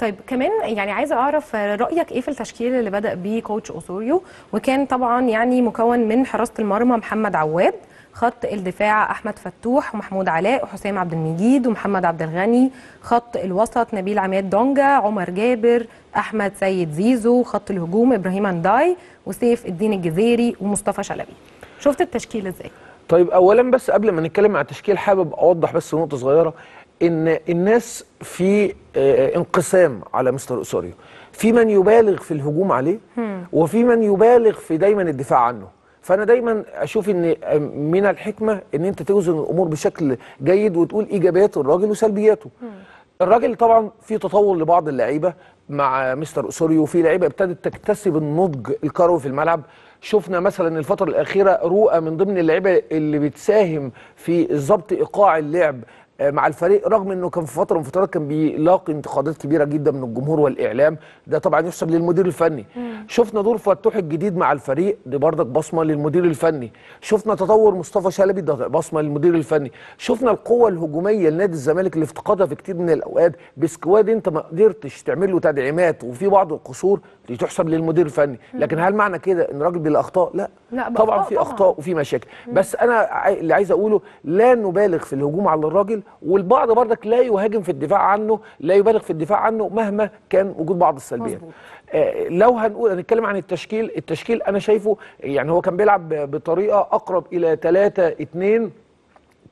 طيب كمان يعني عايزه اعرف رايك ايه في التشكيل اللي بدا بيه كوتش اوسوريو، وكان طبعا يعني مكون من حراسه المرمى محمد عواد، خط الدفاع احمد فتوح ومحمود علاء وحسام عبد المجيد ومحمد عبد الغني، خط الوسط نبيل عماد دونجا، عمر جابر، احمد سيد زيزو، خط الهجوم ابراهيم انداي وسيف الدين الجزيري ومصطفى شلبي. شفت التشكيل ازاي؟ طيب اولا بس قبل ما نتكلم على التشكيل حابب اوضح بس نقطه صغيره، ان الناس في انقسام على مستر أوسوريو، في من يبالغ في الهجوم عليه وفي من يبالغ في دايما الدفاع عنه. فانا دايما اشوف ان من الحكمه ان انت توزن الامور بشكل جيد وتقول ايجابيات الراجل وسلبياته. الراجل طبعا في تطور لبعض اللعيبه مع مستر أوسوريو، في لعيبه ابتدت تكتسب النضج الكروي في الملعب. شفنا مثلا الفتره الاخيره رؤى من ضمن اللعيبه اللي بتساهم في ضبط ايقاع اللعب مع الفريق، رغم انه كان في فتره من فترات كان بيلاقي انتقادات كبيره جدا من الجمهور والاعلام، ده طبعا يحسب للمدير الفني. شفنا دور فتوح الجديد مع الفريق، دي بردك بصمه للمدير الفني. شفنا تطور مصطفى شلبي، ده بصمه للمدير الفني. شفنا القوه الهجوميه لنادي الزمالك اللي افتقدها في كتير من الاوقات بسكواد انت ما قدرتش تعمل له تدعيمات وفي بعض القصور، دي تحسب للمدير الفني. لكن هل معنى كده ان راجل بلا اخطاء؟ لا، طبعا في اخطاء وفي مشاكل، بس انا اللي عايز اقوله لا نبالغ في الهجوم على الراجل، والبعض بردك لا يهاجم في الدفاع عنه، لا يبالغ في الدفاع عنه مهما كان وجود بعض السلبيات. لو هنتكلم عن التشكيل، التشكيل انا شايفه يعني هو كان بيلعب بطريقه اقرب الى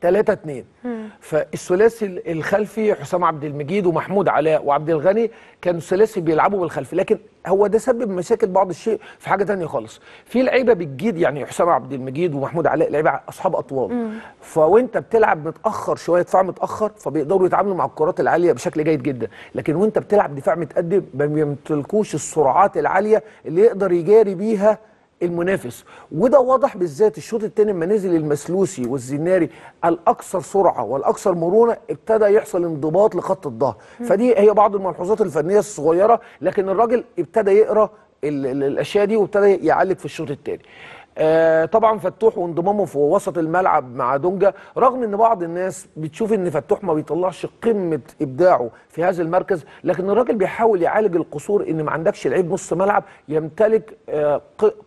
3-2-3-2. فالثلاثي الخلفي حسام عبد المجيد ومحمود علاء وعبد الغني كانوا الثلاثي بيلعبوا بالخلف، لكن هو ده سبب مشاكل بعض الشيء في حاجه ثانيه خالص. في لعيبه بتجيد يعني حسام عبد المجيد ومحمود علاء لعيبه اصحاب اطوال، فوانت بتلعب متاخر شويه، دفاع متاخر، فبيقدروا يتعاملوا مع الكرات العاليه بشكل جيد جدا. لكن وانت بتلعب دفاع متقدم ما بيمتلكوش السرعات العاليه اللي يقدر يجاري بيها المنافس، وده واضح بالذات الشوط الثاني لما نزل المسلوسي والزناري الاكثر سرعه والاكثر مرونه، ابتدى يحصل انضباط لخط الظهر. فدي هي بعض الملحوظات الفنيه الصغيره، لكن الراجل ابتدى يقرا الاشياء دي وابتدى يعلق في الشوط الثاني. طبعا فتوح وانضمامه في وسط الملعب مع دونجا، رغم ان بعض الناس بتشوف ان فتوح ما بيطلعش قمه ابداعه في هذا المركز، لكن الراجل بيحاول يعالج القصور، ان ما عندكش لعيب نص ملعب يمتلك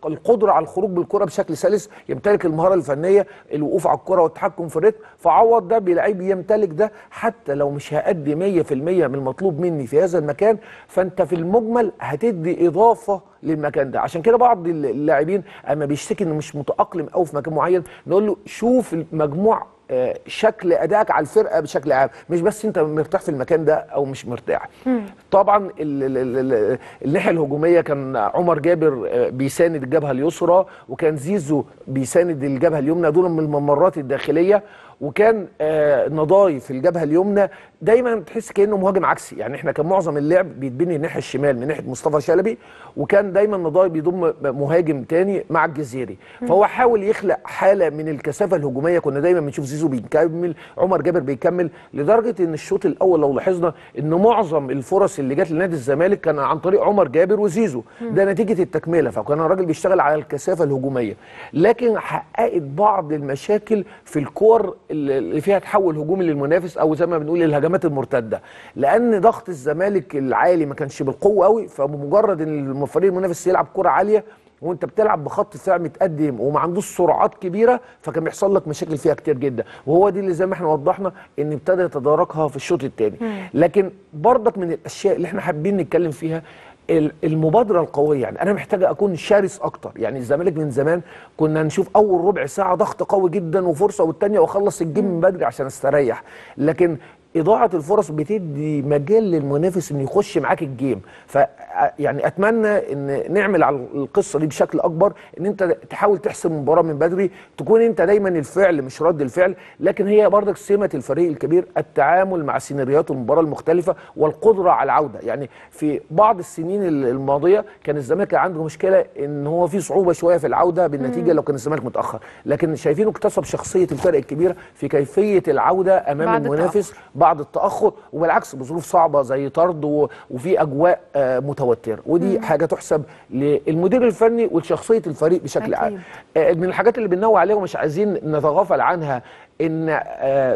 القدره على الخروج بالكره بشكل سلس، يمتلك المهاره الفنيه، الوقوف على الكره والتحكم في الريتم، فعوض ده بلعيب يمتلك ده. حتى لو مش هادي 100% من المطلوب مني في هذا المكان، فانت في المجمل هتدي اضافه للمكان ده. عشان كده بعض اللاعبين اما بيشتكي انه مش متاقلم قوي في مكان معين، نقول له شوف المجموع شكل ادائك على الفرقه بشكل عام، مش بس انت مرتاح في المكان ده او مش مرتاح. طبعا الناحيه الهجوميه كان عمر جابر بيساند الجبهه اليسرى، وكان زيزو بيساند الجبهه اليمنى، دول من الممرات الداخليه، وكان نضاي في الجبهه اليمنى. دايما بتحس كانه مهاجم عكسي، يعني احنا كان معظم اللعب بيتبني الناحيه الشمال من ناحيه مصطفى شلبي، وكان دايما نضاي بيضم مهاجم تاني مع الجزيري، فهو حاول يخلق حاله من الكثافه الهجوميه. كنا دايما بنشوف زيزو بيكمل، عمر جابر بيكمل، لدرجه ان الشوط الاول لو لاحظنا ان معظم الفرص اللي جت لنادي الزمالك كان عن طريق عمر جابر وزيزو، ده نتيجه التكمله، فكان الراجل بيشتغل على الكثافه الهجوميه، لكن حققت بعض المشاكل في الكور اللي فيها تحول هجومي للمنافس، او زي ما بنقول الهجمات المرتده، لان ضغط الزمالك العالي ما كانش بالقوه قوي، فبمجرد ان الفريق المنافس يلعب كره عاليه وانت بتلعب بخط دفاع متقدم وما عندوش سرعات كبيره، فكان بيحصل لك مشاكل فيها كتير جدا، وهو دي اللي زي ما احنا وضحنا ان ابتدى يتداركها في الشوط الثاني. لكن برضك من الاشياء اللي احنا حابين نتكلم فيها المبادره القويه، يعني انا محتاج اكون شرس اكتر. يعني الزمالك من زمان كنا نشوف اول ربع ساعه ضغط قوي جدا وفرصه والثانيه واخلص الجيم من بدري عشان استريح، لكن اضاعه الفرص بتدي مجال للمنافس انه يخش معاك الجيم. يعني اتمنى ان نعمل على القصه دي بشكل اكبر، ان انت تحاول تحسم المباراه من بدري، تكون انت دايما الفعل مش رد الفعل. لكن هي برضك سمه الفريق الكبير التعامل مع سيناريوهات المباراه المختلفه والقدره على العوده. يعني في بعض السنين الماضيه كان الزمالك عنده مشكله ان هو في صعوبه شويه في العوده بالنتيجه لو كان الزمالك متاخر، لكن شايفينه اكتسب شخصيه الفرق الكبيره في كيفيه العوده امام المنافس بعد التاخر، وبالعكس بظروف صعبه زي طرد وفي اجواء متوتر، ودي حاجه تحسب للمدير الفني ولشخصيه الفريق بشكل عام. من الحاجات اللي بننوه عليها ومش عايزين نتغافل عنها ان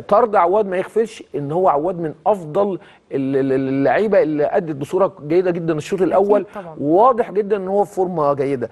طرد عواد ما يخفش ان هو عواد من افضل اللعيبه اللي ادت بصوره جيده جدا الشوط الاول، واضح جدا ان هو في فورمه جيده.